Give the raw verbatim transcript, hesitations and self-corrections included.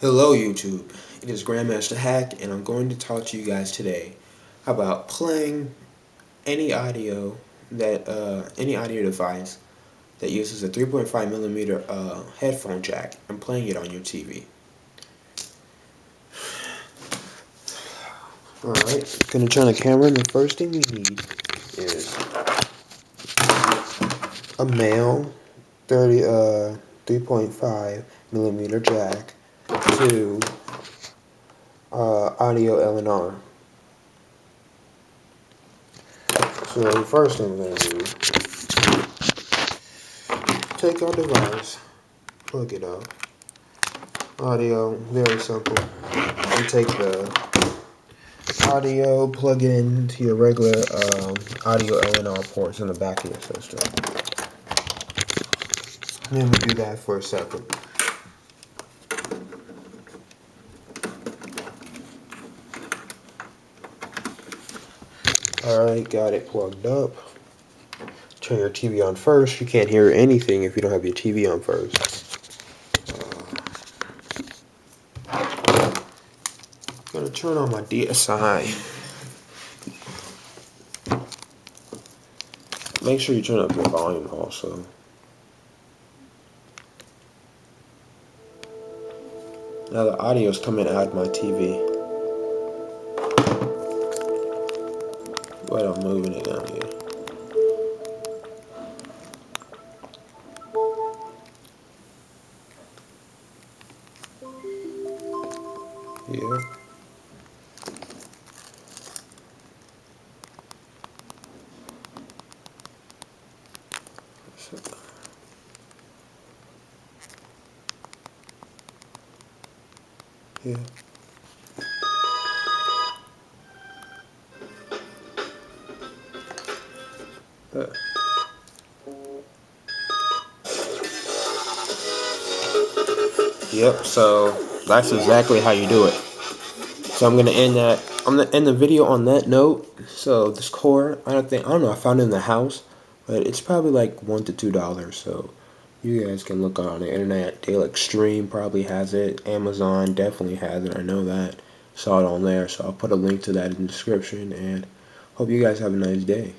Hello YouTube, it is Grandmaster Hack and I'm going to talk to you guys today about playing any audio that uh, any audio device that uses a three point five millimeter uh, headphone jack and playing it on your T V. Alright, I'm going to turn the camera, and the first thing you need is a male three point five millimeter jack to uh, audio L and R. So the first thing we're going to do, take our device, plug it up, audio, very simple. You take the audio, plug it into your regular um, audio L and R ports in the back of your system. And then we do that for a second. Alright, got it plugged up. Turn your T V on first. You can't hear anything if you don't have your T V on first. I'm gonna turn on my D S i. Make sure you turn up your volume also. Now the audio is coming out of my T V. Wait, I'm moving it down here. Here. Here. Uh. Yep, so that's exactly how you do it. So I'm gonna end that. I'm gonna end the video on that note. So this cord, I don't think I don't know. I found it in the house, but it's probably like one to two dollars. So you guys can look on the internet. Dale Extreme probably has it. Amazon definitely has it. I know that. Saw it on there. So I'll put a link to that in the description. And hope you guys have a nice day.